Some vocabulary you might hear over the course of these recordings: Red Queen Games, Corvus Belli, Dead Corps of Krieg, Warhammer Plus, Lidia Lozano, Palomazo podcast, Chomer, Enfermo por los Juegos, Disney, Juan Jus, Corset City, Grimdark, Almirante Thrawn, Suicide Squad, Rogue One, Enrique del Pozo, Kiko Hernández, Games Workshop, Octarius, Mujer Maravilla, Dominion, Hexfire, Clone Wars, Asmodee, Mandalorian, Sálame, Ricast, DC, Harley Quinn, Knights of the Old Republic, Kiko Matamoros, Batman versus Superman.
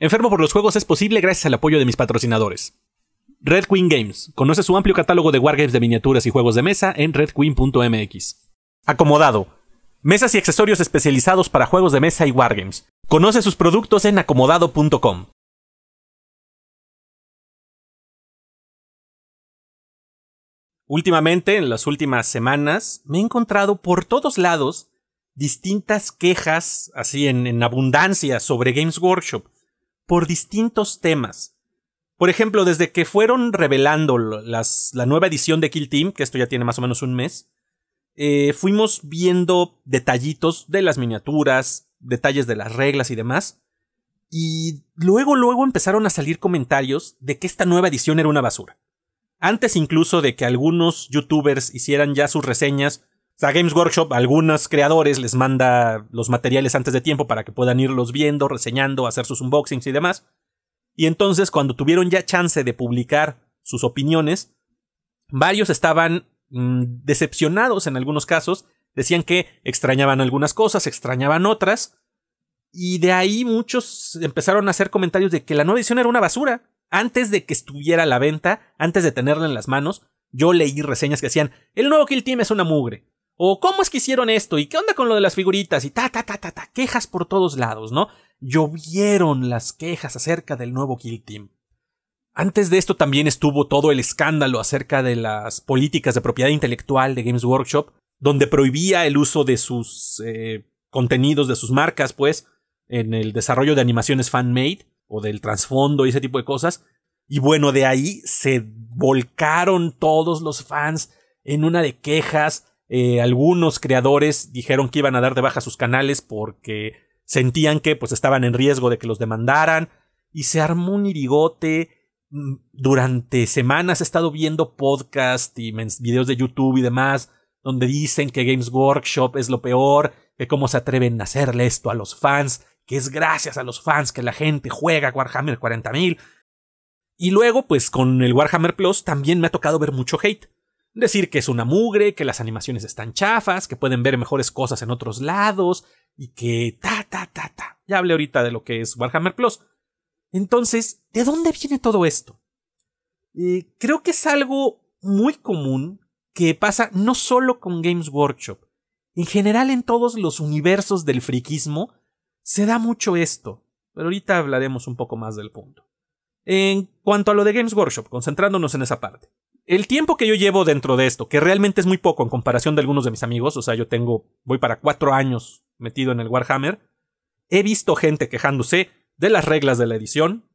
Enfermo por los juegos es posible gracias al apoyo de mis patrocinadores. Red Queen Games. Conoce su amplio catálogo de wargames de miniaturas y juegos de mesa en redqueen.mx. Acomodado. Mesas y accesorios especializados para juegos de mesa y wargames. Conoce sus productos en acomodado.com. Últimamente, en las últimas semanas, me he encontrado por todos lados distintas quejas, así en abundancia, sobre Games Workshop, por distintos temas. Por ejemplo, desde que fueron revelando la nueva edición de Kill Team, que esto ya tiene más o menos un mes, fuimos viendo detallitos de las miniaturas, detalles de las reglas y demás, y luego empezaron a salir comentarios de que esta nueva edición era una basura. Antes incluso de que algunos youtubers hicieran ya sus reseñas, o sea, Games Workshop a algunos creadores les manda los materiales antes de tiempo para que puedan irlos viendo, reseñando, hacer sus unboxings y demás. Y entonces, cuando tuvieron ya chance de publicar sus opiniones, varios estaban decepcionados en algunos casos. Decían que extrañaban algunas cosas, extrañaban otras. Y de ahí muchos empezaron a hacer comentarios de que la nueva edición era una basura. Antes de que estuviera a la venta, antes de tenerla en las manos, yo leí reseñas que decían, el nuevo Kill Team es una mugre. O, ¿cómo es que hicieron esto? ¿Y qué onda con lo de las figuritas? Y ta. Quejas por todos lados, ¿no? Llovieron las quejas acerca del nuevo Kill Team. Antes de esto también estuvo todo el escándalo acerca de las políticas de propiedad intelectual de Games Workshop, donde prohibía el uso de sus contenidos, de sus marcas, pues, en el desarrollo de animaciones fan-made, o del trasfondo y ese tipo de cosas. Y bueno, de ahí se volcaron todos los fans en una de quejas. Algunos creadores dijeron que iban a dar de baja sus canales porque sentían que pues estaban en riesgo de que los demandaran, y se armó un irigote. Durante semanas he estado viendo podcasts y videos de YouTube y demás, donde dicen que Games Workshop es lo peor, que cómo se atreven a hacerle esto a los fans, que es gracias a los fans que la gente juega Warhammer 40.000. Y luego pues con el Warhammer Plus también me ha tocado ver mucho hate. Decir que es una mugre, que las animaciones están chafas, que pueden ver mejores cosas en otros lados, y que ta. Ya hablé ahorita de lo que es Warhammer Plus. Entonces, ¿de dónde viene todo esto? Creo que es algo muy común que pasa no solo con Games Workshop. En general, en todos los universos del friquismo se da mucho esto. Pero ahorita hablaremos un poco más del punto. En cuanto a lo de Games Workshop, concentrándonos en esa parte. El tiempo que yo llevo dentro de esto, que realmente es muy poco en comparación de algunos de mis amigos, o sea, yo voy para 4 años metido en el Warhammer, he visto gente quejándose de las reglas de la edición,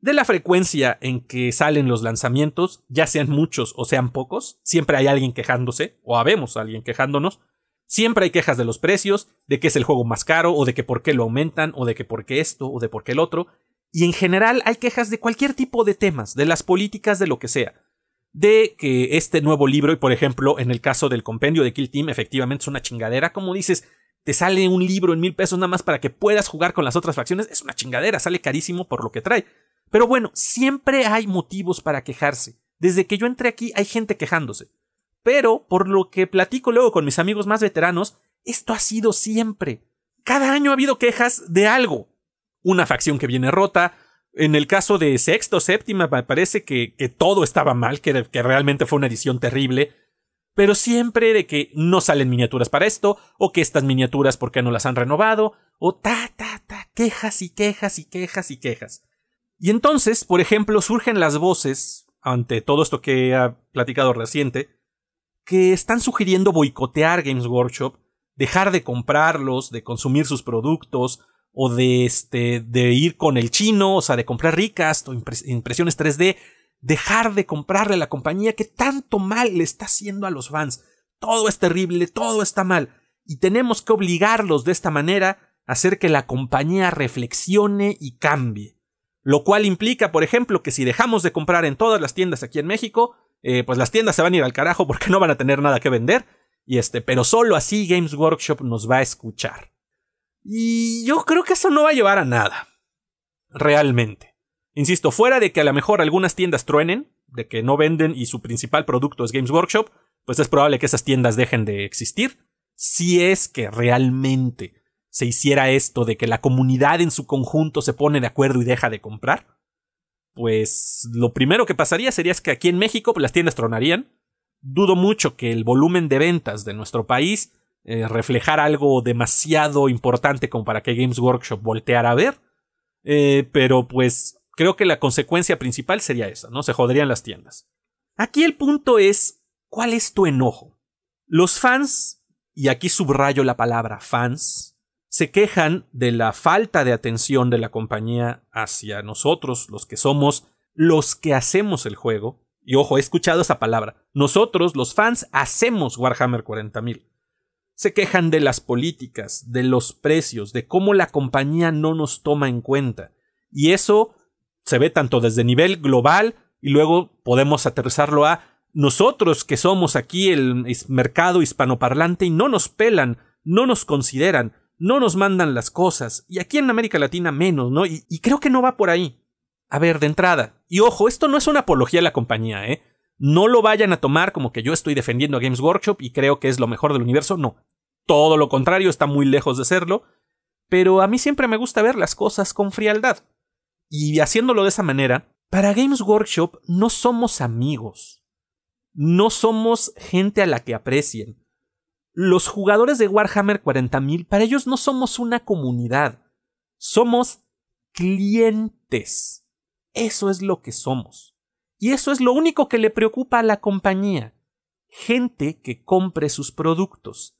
de la frecuencia en que salen los lanzamientos, ya sean muchos o sean pocos, siempre hay alguien quejándose, o habemos alguien quejándonos, siempre hay quejas de los precios, de que es el juego más caro, o de que por qué lo aumentan, o de que por qué esto, o de por qué el otro, y en general hay quejas de cualquier tipo de temas, de las políticas, de lo que sea. De que este nuevo libro, y por ejemplo en el caso del compendio de Kill Team, efectivamente es una chingadera. Como dices, te sale un libro en $1000 nada más para que puedas jugar con las otras facciones, es una chingadera, sale carísimo por lo que trae. Pero bueno, siempre hay motivos para quejarse. Desde que yo entré aquí hay gente quejándose. Pero por lo que platico luego con mis amigos más veteranos, esto ha sido siempre. Cada año ha habido quejas de algo. Una facción que viene rota. En el caso de sexta o séptima me parece que todo estaba mal, que realmente fue una edición terrible, pero siempre de que no salen miniaturas para esto, o que estas miniaturas ¿por qué no las han renovado? O quejas y quejas y quejas y quejas. Y entonces, por ejemplo, surgen las voces, ante todo esto que he platicado reciente, que están sugiriendo boicotear Games Workshop, dejar de comprarlos, de consumir sus productos, o de ir con el chino, o sea, de comprar Ricast o impresiones 3D, dejar de comprarle a la compañía que tanto mal le está haciendo a los fans. Todo es terrible, todo está mal, y tenemos que obligarlos de esta manera a hacer que la compañía reflexione y cambie. Lo cual implica, por ejemplo, que si dejamos de comprar en todas las tiendas aquí en México, pues las tiendas se van a ir al carajo porque no van a tener nada que vender, y pero solo así Games Workshop nos va a escuchar. Y yo creo que eso no va a llevar a nada. Realmente. Insisto, fuera de que a lo mejor algunas tiendas truenen, de que no venden y su principal producto es Games Workshop, pues es probable que esas tiendas dejen de existir, si es que realmente se hiciera esto de que la comunidad en su conjunto se pone de acuerdo y deja de comprar, pues lo primero que pasaría sería que aquí en México pues las tiendas tronarían. Dudo mucho que el volumen de ventas de nuestro país reflejara algo demasiado importante como para que Games Workshop volteara a ver. Pero pues creo que la consecuencia principal sería esa, ¿no? Se joderían las tiendas. Aquí el punto es, ¿cuál es tu enojo? Los fans, y aquí subrayo la palabra fans, se quejan de la falta de atención de la compañía hacia nosotros, los que somos, los que hacemos el juego. Y ojo, he escuchado esa palabra. Nosotros, los fans, hacemos Warhammer 40.000. Se quejan de las políticas, de los precios, de cómo la compañía no nos toma en cuenta. Y eso se ve tanto desde nivel global y luego podemos aterrizarlo a nosotros que somos aquí el mercado hispanoparlante y no nos pelan, no nos consideran, no nos mandan las cosas. Y aquí en América Latina menos, ¿no? Y creo que no va por ahí. A ver, de entrada. Y ojo, esto no es una apología a la compañía, ¿eh? No lo vayan a tomar como que yo estoy defendiendo a Games Workshop y creo que es lo mejor del universo. No. Todo lo contrario, está muy lejos de serlo. Pero a mí siempre me gusta ver las cosas con frialdad. Y haciéndolo de esa manera, para Games Workshop no somos amigos. No somos gente a la que aprecien. Los jugadores de Warhammer 40.000, para ellos no somos una comunidad. Somos clientes. Eso es lo que somos. Y eso es lo único que le preocupa a la compañía. Gente que compre sus productos.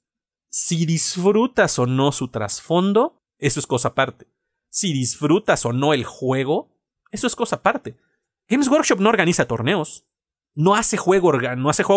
Si disfrutas o no su trasfondo, eso es cosa aparte. Si disfrutas o no el juego, eso es cosa aparte. Games Workshop no organiza torneos. No hace juego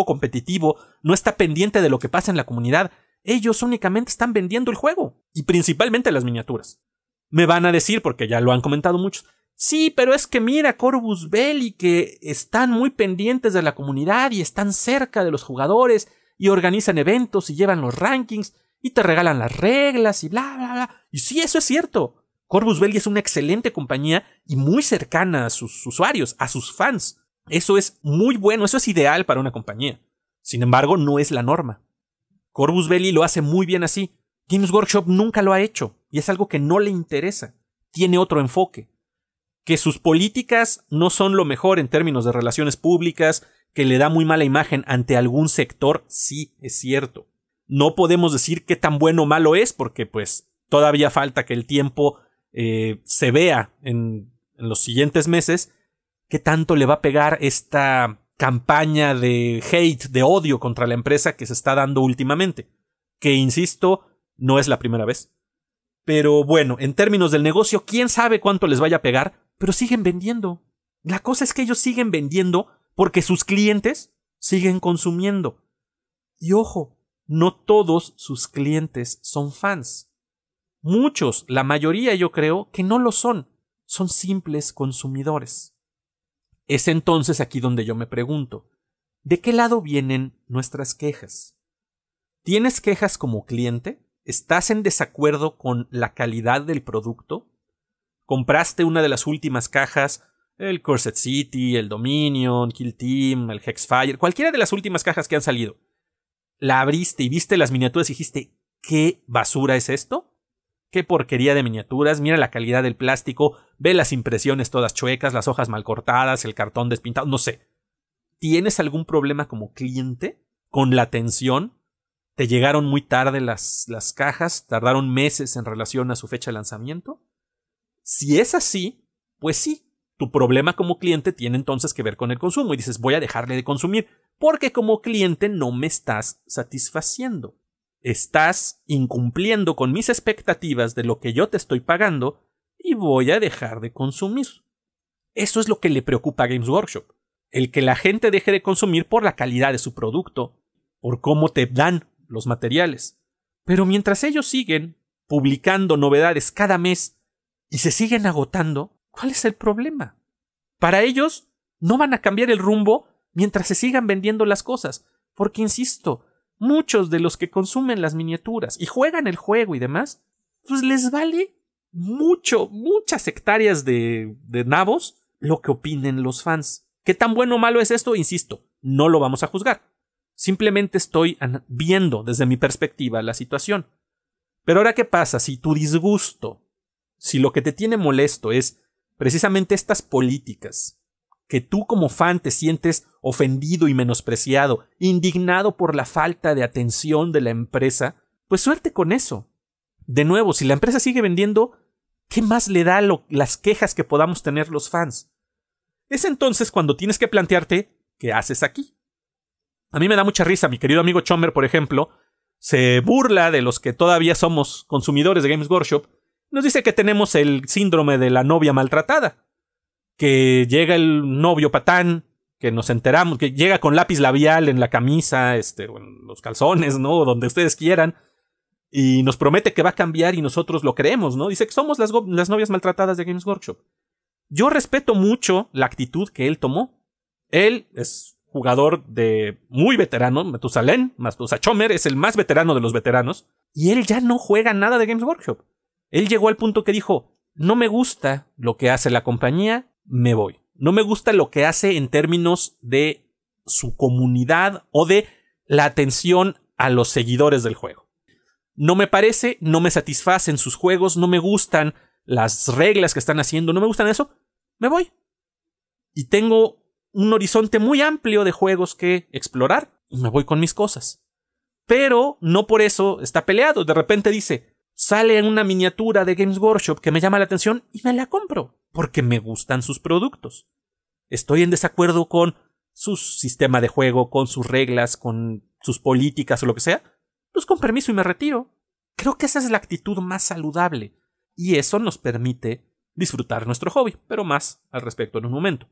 competitivo, no está pendiente de lo que pasa en la comunidad. Ellos únicamente están vendiendo el juego, y principalmente las miniaturas. Me van a decir, porque ya lo han comentado muchos, sí, pero es que mira Corvus Belli, que están muy pendientes de la comunidad y están cerca de los jugadores y organizan eventos y llevan los rankings y te regalan las reglas y bla bla bla. Y sí, eso es cierto. Corvus Belli es una excelente compañía y muy cercana a sus usuarios, a sus fans. Eso es muy bueno, eso es ideal para una compañía. Sin embargo, no es la norma. Corvus Belli lo hace muy bien así. Games Workshop nunca lo ha hecho y es algo que no le interesa. Tiene otro enfoque. Que sus políticas no son lo mejor en términos de relaciones públicas, que le da muy mala imagen ante algún sector, sí, es cierto. No podemos decir qué tan bueno o malo es porque pues todavía falta que el tiempo se vea en los siguientes meses. ¿Qué tanto le va a pegar esta campaña de hate, de odio contra la empresa que se está dando últimamente? Que, insisto, no es la primera vez. Pero bueno, en términos del negocio, quién sabe cuánto les vaya a pegar, pero siguen vendiendo. La cosa es que ellos siguen vendiendo porque sus clientes siguen consumiendo. Y ojo, no todos sus clientes son fans. Muchos, la mayoría yo creo, que no lo son. Son simples consumidores. Es entonces aquí donde yo me pregunto, ¿de qué lado vienen nuestras quejas? ¿Tienes quejas como cliente? ¿Estás en desacuerdo con la calidad del producto? ¿Compraste una de las últimas cajas, el Corset City, el Dominion, Kill Team, el Hexfire, cualquiera de las últimas cajas que han salido? ¿La abriste y viste las miniaturas y dijiste, ¿qué basura es esto? Qué porquería de miniaturas, mira la calidad del plástico, ve las impresiones todas chuecas, las hojas mal cortadas, el cartón despintado, no sé. ¿Tienes algún problema como cliente con la atención? ¿Te llegaron muy tarde las cajas? ¿Tardaron meses en relación a su fecha de lanzamiento? Si es así, pues sí, tu problema como cliente tiene entonces que ver con el consumo y dices voy a dejarle de consumir porque como cliente no me estás satisfaciendo. Estás incumpliendo con mis expectativas de lo que yo te estoy pagando y voy a dejar de consumir. Eso es lo que le preocupa a Games Workshop. El que la gente deje de consumir por la calidad de su producto, por cómo te dan los materiales. Pero mientras ellos siguen publicando novedades cada mes y se siguen agotando, ¿cuál es el problema? Para ellos no van a cambiar el rumbo mientras se sigan vendiendo las cosas. Porque, insisto, muchos de los que consumen las miniaturas y juegan el juego y demás, pues les vale muchas hectáreas de nabos lo que opinen los fans. ¿Qué tan bueno o malo es esto? Insisto, no lo vamos a juzgar. Simplemente estoy viendo desde mi perspectiva la situación. Pero ahora, ¿qué pasa? Si tu disgusto, si lo que te tiene molesto es precisamente estas políticas, que tú como fan te sientes ofendido y menospreciado, indignado por la falta de atención de la empresa, pues suerte con eso. De nuevo, si la empresa sigue vendiendo, ¿qué más le da las quejas que podamos tener los fans? Es entonces cuando tienes que plantearte qué haces aquí. A mí me da mucha risa, mi querido amigo Chomer, por ejemplo, se burla de los que todavía somos consumidores de Games Workshop. Nos dice que tenemos el síndrome de la novia maltratada, que llega el novio patán, que nos enteramos, que llega con lápiz labial en la camisa, o en los calzones, ¿no? Donde ustedes quieran, y nos promete que va a cambiar y nosotros lo creemos, ¿no? Dice que somos las novias maltratadas de Games Workshop. Yo respeto mucho la actitud que él tomó. Él es jugador de muy veterano, Matusalén, Chomer es el más veterano de los veteranos, y él ya no juega nada de Games Workshop. Él llegó al punto que dijo, no me gusta lo que hace la compañía, me voy. No me gusta lo que hace en términos de su comunidad o de la atención a los seguidores del juego. No me parece, no me satisfacen sus juegos, no me gustan las reglas que están haciendo, no me gustan eso, me voy. Y tengo un horizonte muy amplio de juegos que explorar y me voy con mis cosas. Pero no por eso está peleado. De repente dice, sale una miniatura de Games Workshop que me llama la atención y me la compro, porque me gustan sus productos. Estoy en desacuerdo con su sistema de juego, con sus reglas, con sus políticas o lo que sea. Pues con permiso y me retiro. Creo que esa es la actitud más saludable. Y eso nos permite disfrutar nuestro hobby, pero más al respecto en un momento.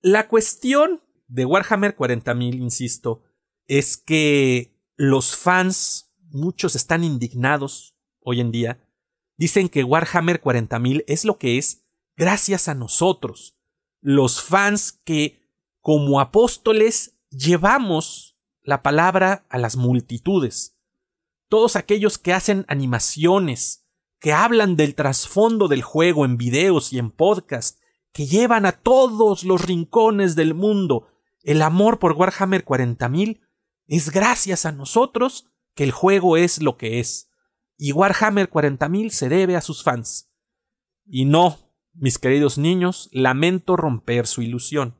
La cuestión de Warhammer 40.000, insisto, es que los fans, muchos están indignados hoy en día. Dicen que Warhammer 40.000 es lo que es gracias a nosotros, los fans que como apóstoles llevamos la palabra a las multitudes. Todos aquellos que hacen animaciones, que hablan del trasfondo del juego en videos y en podcast, que llevan a todos los rincones del mundo el amor por Warhammer 40.000, es gracias a nosotros que el juego es lo que es. Y Warhammer 40.000 se debe a sus fans. Y no, mis queridos niños, lamento romper su ilusión.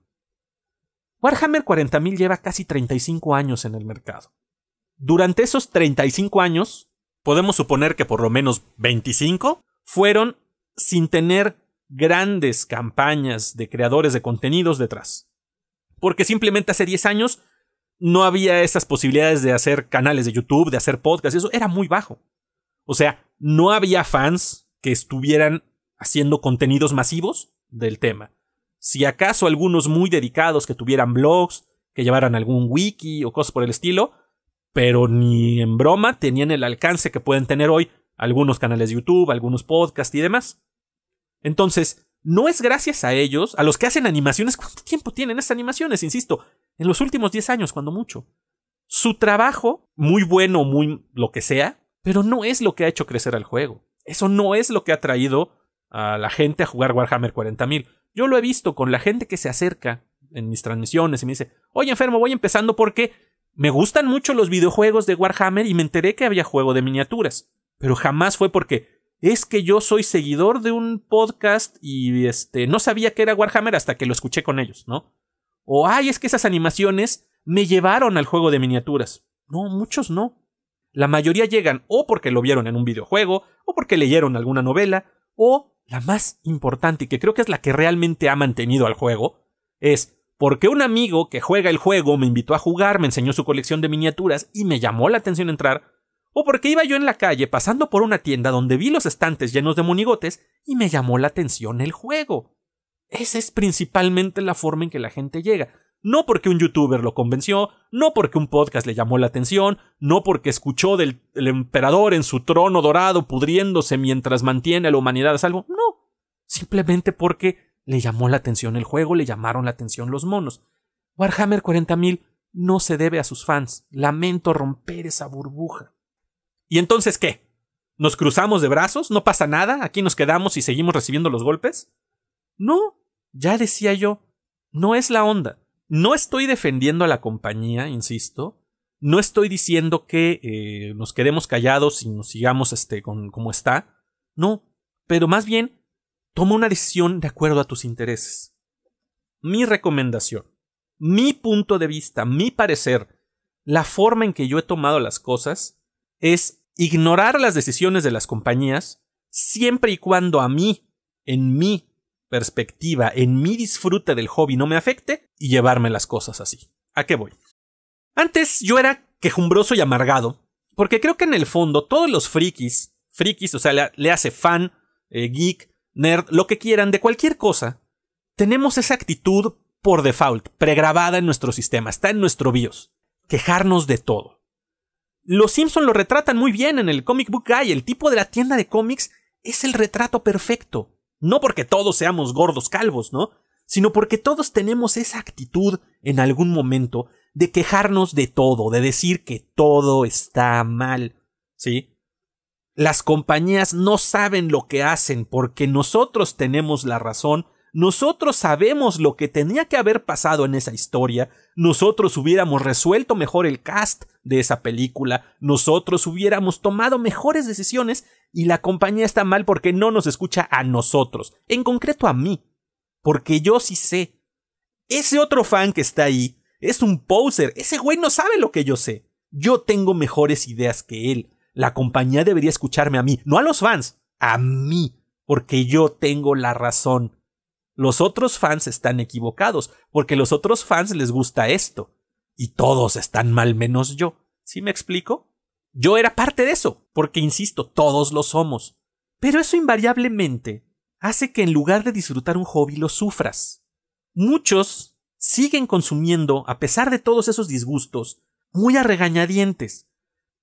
Warhammer 40.000 lleva casi 35 años en el mercado. Durante esos 35 años, podemos suponer que por lo menos 25 fueron sin tener grandes campañas de creadores de contenidos detrás. Porque simplemente hace 10 años no había esas posibilidades de hacer canales de YouTube, de hacer podcasts, eso era muy bajo. O sea, no había fans que estuvieran haciendo contenidos masivos del tema. Si acaso algunos muy dedicados que tuvieran blogs, que llevaran algún wiki o cosas por el estilo, pero ni en broma tenían el alcance que pueden tener hoy algunos canales de YouTube, algunos podcasts y demás. Entonces, no es gracias a ellos, a los que hacen animaciones. ¿Cuánto tiempo tienen esas animaciones? Insisto, en los últimos 10 años, cuando mucho. Su trabajo, muy bueno, muy lo que sea, pero no es lo que ha hecho crecer al juego. Eso no es lo que ha traído a la gente a jugar Warhammer 40.000. Yo lo he visto con la gente que se acerca en mis transmisiones y me dice, oye, enfermo, voy empezando porque me gustan mucho los videojuegos de Warhammer y me enteré que había juego de miniaturas. Pero jamás fue porque es que yo soy seguidor de un podcast y no sabía que era Warhammer hasta que lo escuché con ellos, ¿no? O, ay, es que esas animaciones me llevaron al juego de miniaturas. No, muchos no. La mayoría llegan o porque lo vieron en un videojuego, o porque leyeron alguna novela, o la más importante, y que creo que es la que realmente ha mantenido al juego, es porque un amigo que juega el juego me invitó a jugar, me enseñó su colección de miniaturas y me llamó la atención entrar, o porque iba yo en la calle pasando por una tienda donde vi los estantes llenos de monigotes y me llamó la atención el juego. Esa es principalmente la forma en que la gente llega. No porque un youtuber lo convenció, no porque un podcast le llamó la atención, no porque escuchó del emperador en su trono dorado pudriéndose mientras mantiene a la humanidad a salvo. No, simplemente porque le llamó la atención el juego, le llamaron la atención los monos. Warhammer 40.000 no se debe a sus fans. Lamento romper esa burbuja. ¿Y entonces qué? ¿Nos cruzamos de brazos? ¿No pasa nada? ¿Aquí nos quedamos y seguimos recibiendo los golpes? No, ya decía yo, no es la onda. No estoy defendiendo a la compañía, insisto, No estoy diciendo que nos quedemos callados y nos sigamos como está. No, pero más bien toma una decisión de acuerdo a tus intereses. Mi recomendación, mi punto de vista, mi parecer, la forma en que yo he tomado las cosas es ignorar las decisiones de las compañías siempre y cuando a mí, en mi perspectiva, en mi disfrute del hobby no me afecte y llevarme las cosas así. ¿A qué voy? Antes yo era quejumbroso y amargado, porque creo que en el fondo todos los frikis, o sea, le hace fan, geek, nerd, lo que quieran, de cualquier cosa, tenemos esa actitud por default, pregrabada en nuestro sistema, está en nuestro BIOS, quejarnos de todo. Los Simpson lo retratan muy bien en el Comic Book Guy, el tipo de la tienda de cómics es el retrato perfecto, no porque todos seamos gordos calvos, ¿no?, sino porque todos tenemos esa actitud en algún momento de quejarnos de todo, de decir que todo está mal, ¿sí? Las compañías no saben lo que hacen porque nosotros tenemos la razón, nosotros sabemos lo que tenía que haber pasado en esa historia, nosotros hubiéramos resuelto mejor el cast de esa película, nosotros hubiéramos tomado mejores decisiones y la compañía está mal porque no nos escucha a nosotros, en concreto a mí, porque yo sí sé. Ese otro fan que está ahí es un poser, ese güey no sabe lo que yo sé. Yo tengo mejores ideas que él. La compañía debería escucharme a mí, no a los fans, a mí, porque yo tengo la razón. Los otros fans están equivocados, porque los otros fans les gusta esto. Y todos están mal menos yo. ¿Sí me explico? Yo era parte de eso, porque insisto, todos lo somos. Pero eso invariablemente hace que en lugar de disfrutar un hobby lo sufras. Muchos siguen consumiendo, a pesar de todos esos disgustos, muy a regañadientes.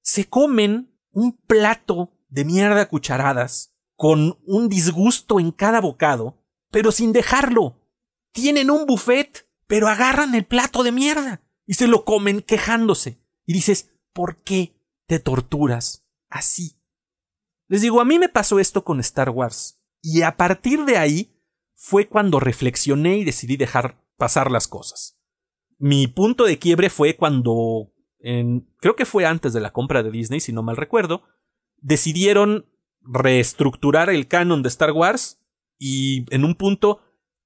Se comen un plato de mierda a cucharadas, con un disgusto en cada bocado, pero sin dejarlo. Tienen un buffet, pero agarran el plato de mierda y se lo comen quejándose. Y dices, ¿por qué te torturas así? Les digo, a mí me pasó esto con Star Wars, y a partir de ahí fue cuando reflexioné y decidí dejar pasar las cosas. Mi punto de quiebre fue cuando, creo que fue antes de la compra de Disney, si no mal recuerdo, decidieron reestructurar el canon de Star Wars y en un punto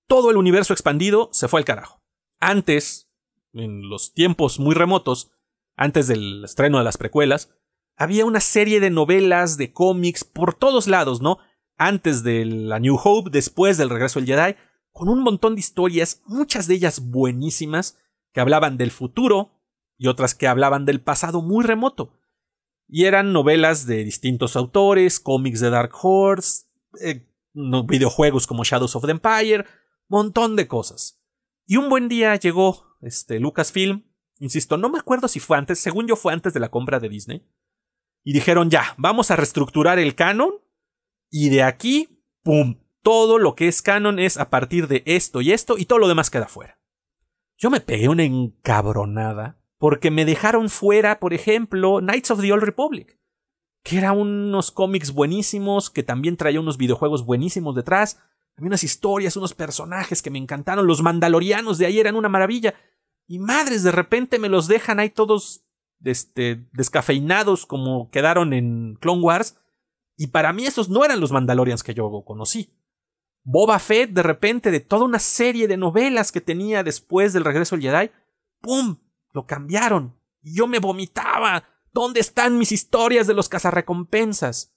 todo el universo expandido se fue al carajo. Antes, en los tiempos muy remotos, antes del estreno de las precuelas, había una serie de novelas, de cómics, por todos lados, ¿no? Antes de la New Hope, después del regreso del Jedi, con un montón de historias, muchas de ellas buenísimas, que hablaban del futuro y otras que hablaban del pasado muy remoto. Y eran novelas de distintos autores, cómics de Dark Horse, videojuegos como Shadows of the Empire, montón de cosas. Y un buen día llegó Lucasfilm, insisto, no me acuerdo si fue antes, según yo fue antes de la compra de Disney, y dijeron ya, vamos a reestructurar el canon y de aquí, ¡pum!, todo lo que es canon es a partir de esto y esto y todo lo demás queda fuera. Yo me pegué una encabronada porque me dejaron fuera, por ejemplo, Knights of the Old Republic, que era unos cómics buenísimos, que también traía unos videojuegos buenísimos detrás, había unas historias, unos personajes que me encantaron, los mandalorianos de ahí eran una maravilla, y madres, de repente me los dejan ahí todos descafeinados como quedaron en Clone Wars, y para mí esos no eran los Mandalorians que yo conocí. Boba Fett, de repente, de toda una serie de novelas que tenía después del regreso del Jedi, ¡pum!, lo cambiaron. Y yo me vomitaba. ¿Dónde están mis historias de los cazarrecompensas?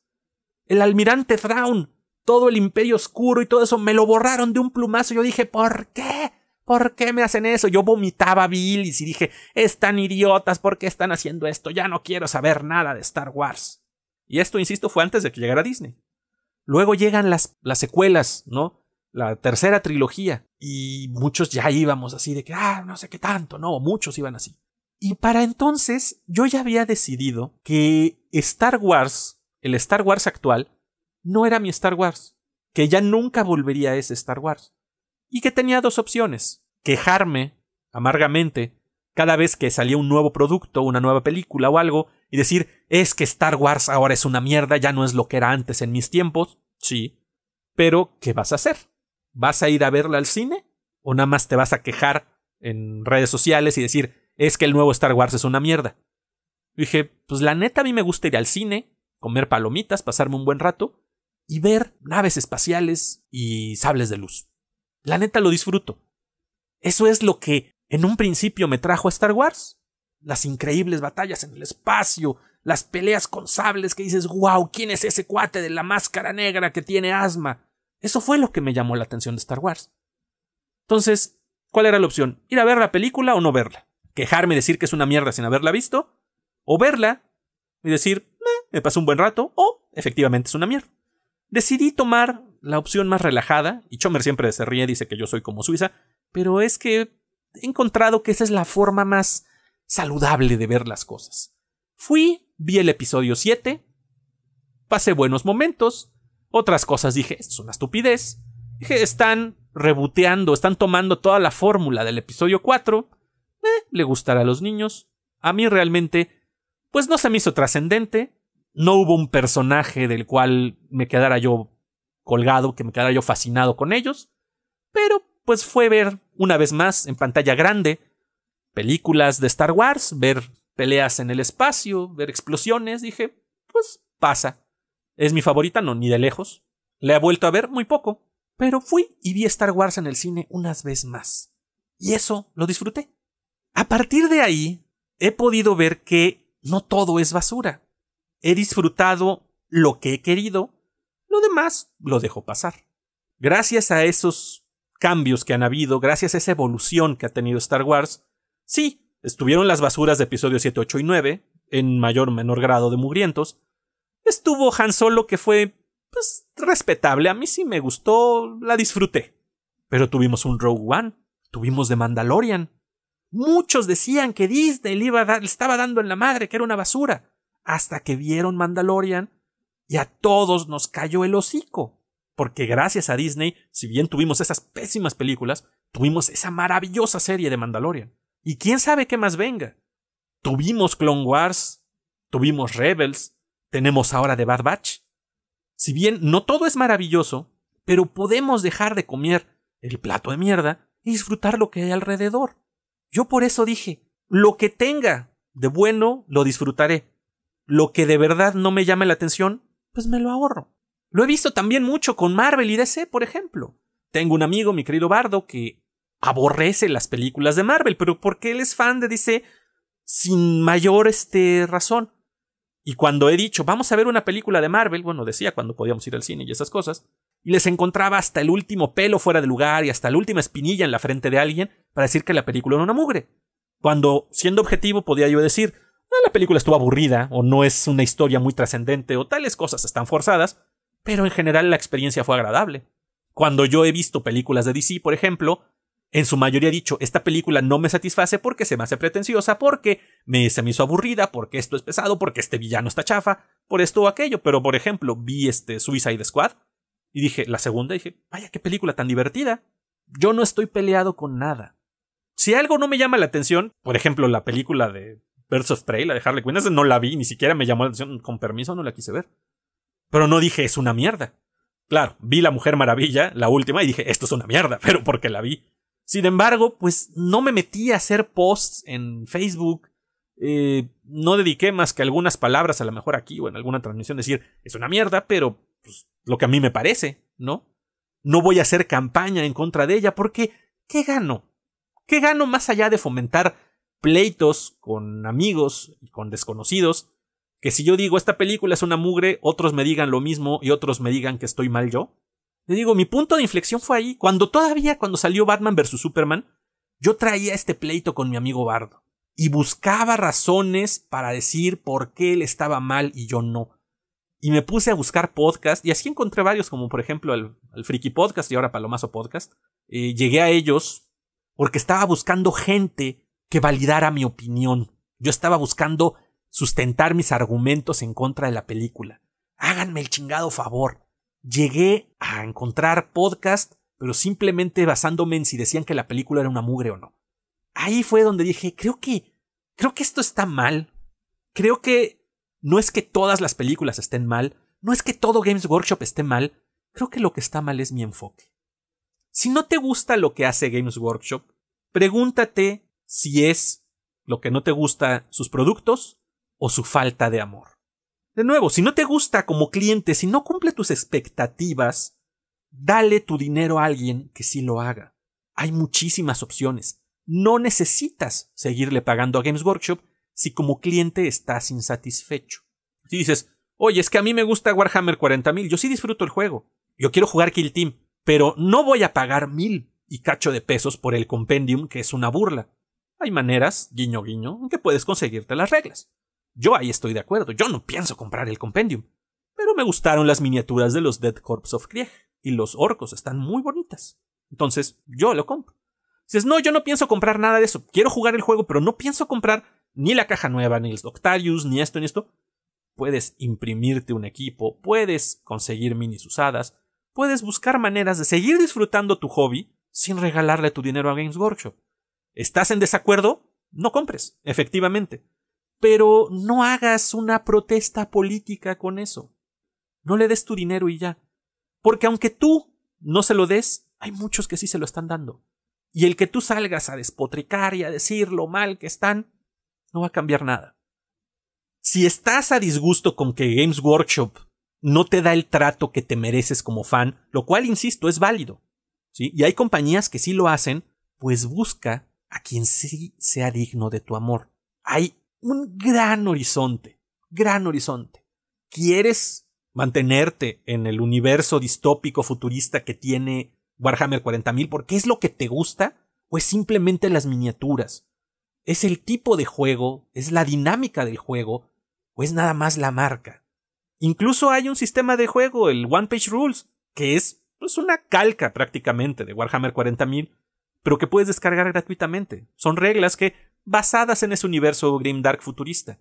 El Almirante Thrawn, todo el Imperio Oscuro y todo eso, me lo borraron de un plumazo. Yo dije, ¿por qué? ¿Por qué me hacen eso? Yo vomitaba bilis y dije, están idiotas, ¿por qué están haciendo esto? Ya no quiero saber nada de Star Wars. Y esto, insisto, fue antes de que llegara Disney. Luego llegan las secuelas, ¿no? La tercera trilogía. Y muchos ya íbamos así de que, no sé qué tanto, ¿no? Muchos iban así. Y para entonces yo ya había decidido que Star Wars, el Star Wars actual, no era mi Star Wars. Que ya nunca volvería a ese Star Wars. Y que tenía dos opciones. Quejarme amargamente cada vez que salía un nuevo producto, una nueva película o algo, y decir, es que Star Wars ahora es una mierda, ya no es lo que era antes en mis tiempos. Sí, pero ¿qué vas a hacer? ¿Vas a ir a verla al cine? ¿O nada más te vas a quejar en redes sociales y decir, es que el nuevo Star Wars es una mierda? Dije, pues la neta a mí me gusta ir al cine, comer palomitas, pasarme un buen rato y ver naves espaciales y sables de luz. La neta lo disfruto. Eso es lo que en un principio me trajo a Star Wars. Las increíbles batallas en el espacio, las peleas con sables que dices, wow, ¿quién es ese cuate de la máscara negra que tiene asma? Eso fue lo que me llamó la atención de Star Wars. Entonces, ¿cuál era la opción? ¿Ir a ver la película o no verla? ¿Quejarme y decir que es una mierda sin haberla visto? ¿O verla y decir, me pasó un buen rato? ¿O efectivamente es una mierda? Decidí tomar la opción más relajada, y Chomer siempre se ríe, dice que yo soy como Suiza, pero es que he encontrado que esa es la forma más saludable de ver las cosas. Fui, vi el episodio 7, pasé buenos momentos, otras cosas dije, esto es una estupidez, dije, están reboteando, están tomando toda la fórmula del episodio 4, le gustará a los niños, a mí realmente, pues no se me hizo trascendente, no hubo un personaje del cual me quedara yo colgado, que me quedara yo fascinado con ellos, pero pues fue ver una vez más en pantalla grande películas de Star Wars, ver peleas en el espacio, ver explosiones. Dije, pues pasa. ¿Es mi favorita? No, ni de lejos. La he vuelto a ver muy poco, pero fui y vi Star Wars en el cine unas veces más. Y eso lo disfruté. A partir de ahí, he podido ver que no todo es basura. He disfrutado lo que he querido. Lo demás lo dejo pasar. Gracias a esos cambios que han habido, gracias a esa evolución que ha tenido Star Wars, sí, estuvieron las basuras de episodios 7, 8 y 9, en mayor o menor grado de mugrientos. Estuvo Han Solo, que fue, pues, respetable. A mí sí me gustó, la disfruté. Pero tuvimos un Rogue One, tuvimos The Mandalorian. Muchos decían que Disney le estaba dando en la madre, que era una basura. Hasta que vieron Mandalorian y a todos nos cayó el hocico. Porque gracias a Disney, si bien tuvimos esas pésimas películas, tuvimos esa maravillosa serie de Mandalorian. Y quién sabe qué más venga. Tuvimos Clone Wars, tuvimos Rebels, tenemos ahora The Bad Batch. Si bien no todo es maravilloso, pero podemos dejar de comer el plato de mierda y disfrutar lo que hay alrededor. Yo por eso dije, lo que tenga de bueno lo disfrutaré. Lo que de verdad no me llame la atención, pues me lo ahorro. Lo he visto también mucho con Marvel y DC, por ejemplo. Tengo un amigo, mi querido Bardo, que aborrece las películas de Marvel, pero porque él es fan de DC sin mayor razón. Y cuando he dicho, vamos a ver una película de Marvel, bueno, decía cuando podíamos ir al cine y esas cosas, y les encontraba hasta el último pelo fuera de lugar y hasta la última espinilla en la frente de alguien para decir que la película era una mugre. Cuando, siendo objetivo, podía yo decir, la película estuvo aburrida, o no es una historia muy trascendente, o tales cosas están forzadas, pero en general la experiencia fue agradable. Cuando yo he visto películas de DC, por ejemplo, en su mayoría he dicho, esta película no me satisface porque se me hace pretenciosa, porque se me hizo aburrida, porque esto es pesado, porque este villano está chafa, por esto o aquello. Pero, por ejemplo, vi Suicide Squad y dije, la segunda, dije, vaya, qué película tan divertida. Yo no estoy peleado con nada. Si algo no me llama la atención, por ejemplo, la película de Birds of Prey, la de Harley Quinn, esa no la vi, ni siquiera me llamó la atención, con permiso, no la quise ver. Pero no dije, es una mierda. Claro, vi La Mujer Maravilla, la última, y dije, esto es una mierda, pero porque la vi. Sin embargo, pues no me metí a hacer posts en Facebook, no dediqué más que algunas palabras, a lo mejor aquí o en alguna transmisión, decir, es una mierda, pero pues, lo que a mí me parece, ¿no? No voy a hacer campaña en contra de ella porque, ¿qué gano? ¿Qué gano más allá de fomentar pleitos con amigos y con desconocidos? Que si yo digo, esta película es una mugre, otros me digan lo mismo y otros me digan que estoy mal yo. Le digo, mi punto de inflexión fue ahí, cuando salió Batman versus Superman, yo traía este pleito con mi amigo Bardo y buscaba razones para decir por qué él estaba mal y yo no. Y me puse a buscar podcasts y así encontré varios, como por ejemplo el Friki podcast y ahora Palomazo podcast. Llegué a ellos porque estaba buscando gente que validara mi opinión. Yo estaba buscando sustentar mis argumentos en contra de la película. Háganme el chingado favor. Llegué a encontrar podcast, pero simplemente basándome en si decían que la película era una mugre o no. Ahí fue donde dije, creo que esto está mal. Creo que no es que todas las películas estén mal, no es que todo Games Workshop esté mal, creo que lo que está mal es mi enfoque. Si no te gusta lo que hace Games Workshop, pregúntate si es lo que no te gusta sus productos o su falta de amor. De nuevo, si no te gusta como cliente, si no cumple tus expectativas, dale tu dinero a alguien que sí lo haga. Hay muchísimas opciones. No necesitas seguirle pagando a Games Workshop si como cliente estás insatisfecho. Si dices, oye, es que a mí me gusta Warhammer 40.000, yo sí disfruto el juego, yo quiero jugar Kill Team, pero no voy a pagar 1,000 y cacho de pesos por el compendium, que es una burla. Hay maneras, guiño guiño, en que puedes conseguirte las reglas. Yo ahí estoy de acuerdo, yo no pienso comprar el compendium, pero me gustaron las miniaturas de los Dead Corps of Krieg y los orcos, están muy bonitas. Entonces, yo lo compro. Dices, no, yo no pienso comprar nada de eso, quiero jugar el juego, pero no pienso comprar ni la caja nueva, ni los Octarius, ni esto, ni esto. Puedes imprimirte un equipo, puedes conseguir minis usadas, puedes buscar maneras de seguir disfrutando tu hobby sin regalarle tu dinero a Games Workshop. ¿Estás en desacuerdo? No compres, efectivamente. Pero no hagas una protesta política con eso. No le des tu dinero y ya. Porque aunque tú no se lo des, hay muchos que sí se lo están dando. Y el que tú salgas a despotricar y a decir lo mal que están, no va a cambiar nada. Si estás a disgusto con que Games Workshop no te da el trato que te mereces como fan, lo cual, insisto, es válido, ¿sí? Y hay compañías que sí lo hacen, pues busca a quien sí sea digno de tu amor. Hay un gran horizonte, gran horizonte. ¿Quieres mantenerte en el universo distópico futurista que tiene Warhammer 40.000 porque es lo que te gusta? ¿O es simplemente las miniaturas? ¿Es el tipo de juego? ¿Es la dinámica del juego? ¿O es nada más la marca? Incluso hay un sistema de juego, el One Page Rules, que es pues, una calca prácticamente de Warhammer 40.000, pero que puedes descargar gratuitamente. Son reglas que, basadas en ese universo Grimdark futurista,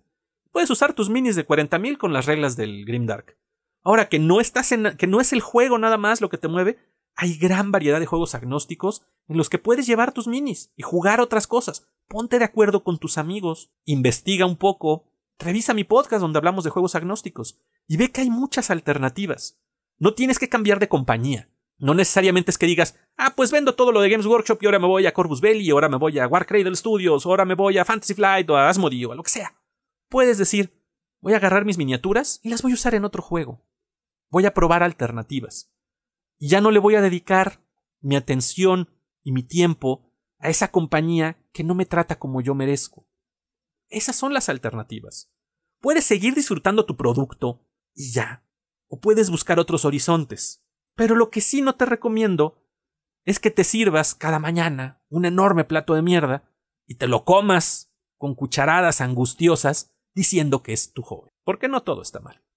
puedes usar tus minis de 40.000 con las reglas del Grimdark. Ahora que no es el juego nada más lo que te mueve, hay gran variedad de juegos agnósticos en los que puedes llevar tus minis y jugar otras cosas. Ponte de acuerdo con tus amigos, investiga un poco, revisa mi podcast donde hablamos de juegos agnósticos y ve que hay muchas alternativas. No tienes que cambiar de compañía. No necesariamente es que digas, ah, pues vendo todo lo de Games Workshop y ahora me voy a Corvus Belli, ahora me voy a War Cradle Studios, ahora me voy a Fantasy Flight o a Asmodee o a lo que sea. Puedes decir, voy a agarrar mis miniaturas y las voy a usar en otro juego. Voy a probar alternativas. Y ya no le voy a dedicar mi atención y mi tiempo a esa compañía que no me trata como yo merezco. Esas son las alternativas. Puedes seguir disfrutando tu producto y ya, o puedes buscar otros horizontes, pero lo que sí no te recomiendo es que te sirvas cada mañana un enorme plato de mierda y te lo comas con cucharadas angustiosas diciendo que es tu hobby, porque no todo está mal.